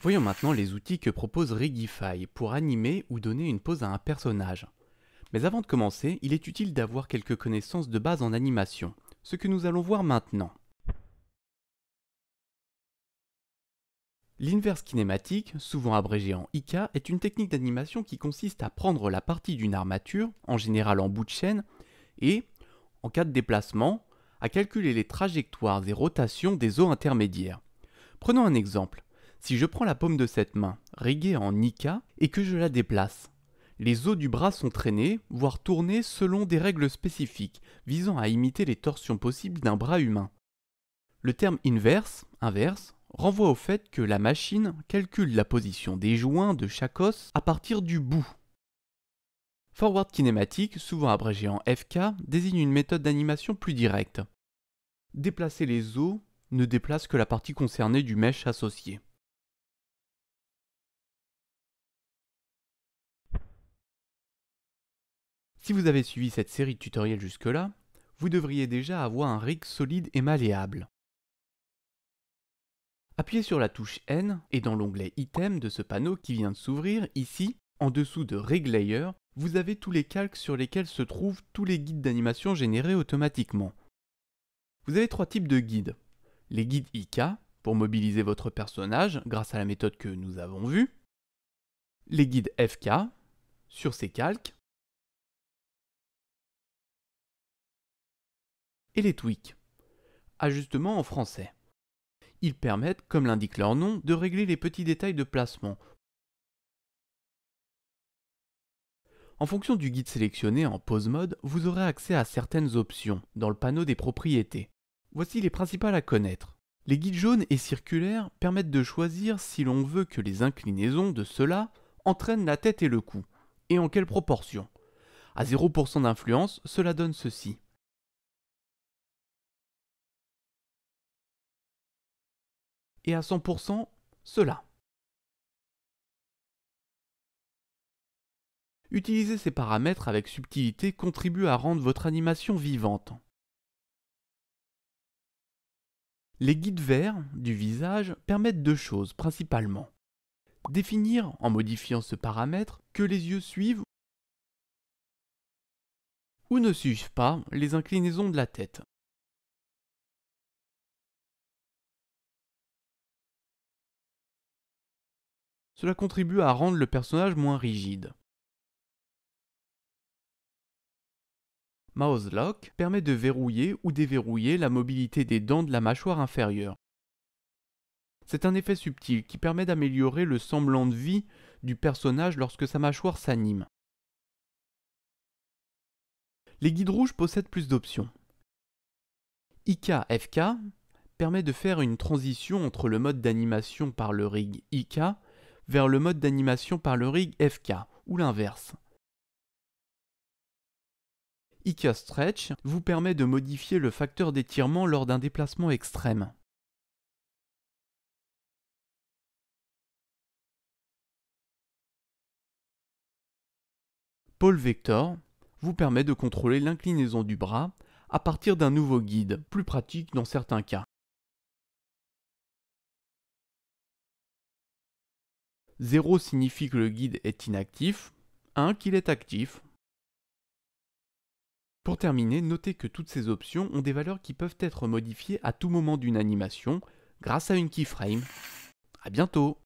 Voyons maintenant les outils que propose Rigify pour animer ou donner une pose à un personnage. Mais avant de commencer, il est utile d'avoir quelques connaissances de base en animation, ce que nous allons voir maintenant. L'inverse kinématique, souvent abrégé en IK, est une technique d'animation qui consiste à prendre la partie d'une armature, en général en bout de chaîne, et, en cas de déplacement, à calculer les trajectoires et rotations des os intermédiaires. Prenons un exemple. Si je prends la paume de cette main, riguée en IK, et que je la déplace, les os du bras sont traînés, voire tournés selon des règles spécifiques, visant à imiter les torsions possibles d'un bras humain. Le terme inverse, renvoie au fait que la machine calcule la position des joints de chaque os à partir du bout. Forward kinématique, souvent abrégé en FK, désigne une méthode d'animation plus directe. Déplacer les os ne déplace que la partie concernée du mesh associé. Si vous avez suivi cette série de tutoriels jusque-là, vous devriez déjà avoir un rig solide et malléable. Appuyez sur la touche N et dans l'onglet Item de ce panneau qui vient de s'ouvrir, ici, en dessous de Rig Layer, vous avez tous les calques sur lesquels se trouvent tous les guides d'animation générés automatiquement. Vous avez trois types de guides. Les guides IK, pour mobiliser votre personnage grâce à la méthode que nous avons vue. Les guides FK, sur ces calques. Et les tweaks, ajustements en français. Ils permettent, comme l'indique leur nom, de régler les petits détails de placement. En fonction du guide sélectionné en pose mode, vous aurez accès à certaines options dans le panneau des propriétés. Voici les principales à connaître. Les guides jaunes et circulaires permettent de choisir si l'on veut que les inclinaisons de ceux-là entraînent la tête et le cou, et en quelle proportion. À 0% d'influence, cela donne ceci. Et à 100%, cela. Utiliser ces paramètres avec subtilité contribue à rendre votre animation vivante. Les guides verts du visage permettent deux choses principalement. Définir, en modifiant ce paramètre, que les yeux suivent ou ne suivent pas les inclinaisons de la tête. Cela contribue à rendre le personnage moins rigide. MawsLock permet de verrouiller ou déverrouiller la mobilité des dents de la mâchoire inférieure. C'est un effet subtil qui permet d'améliorer le semblant de vie du personnage lorsque sa mâchoire s'anime. Les guides rouges possèdent plus d'options. IK-FK permet de faire une transition entre le mode d'animation par le rig IK vers le mode d'animation par le rig FK, ou l'inverse. IK Stretch vous permet de modifier le facteur d'étirement lors d'un déplacement extrême. Pole Vector vous permet de contrôler l'inclinaison du bras à partir d'un nouveau guide, plus pratique dans certains cas. Zéro signifie que le guide est inactif, 1 qu'il est actif. Pour terminer, notez que toutes ces options ont des valeurs qui peuvent être modifiées à tout moment d'une animation grâce à une keyframe. À bientôt!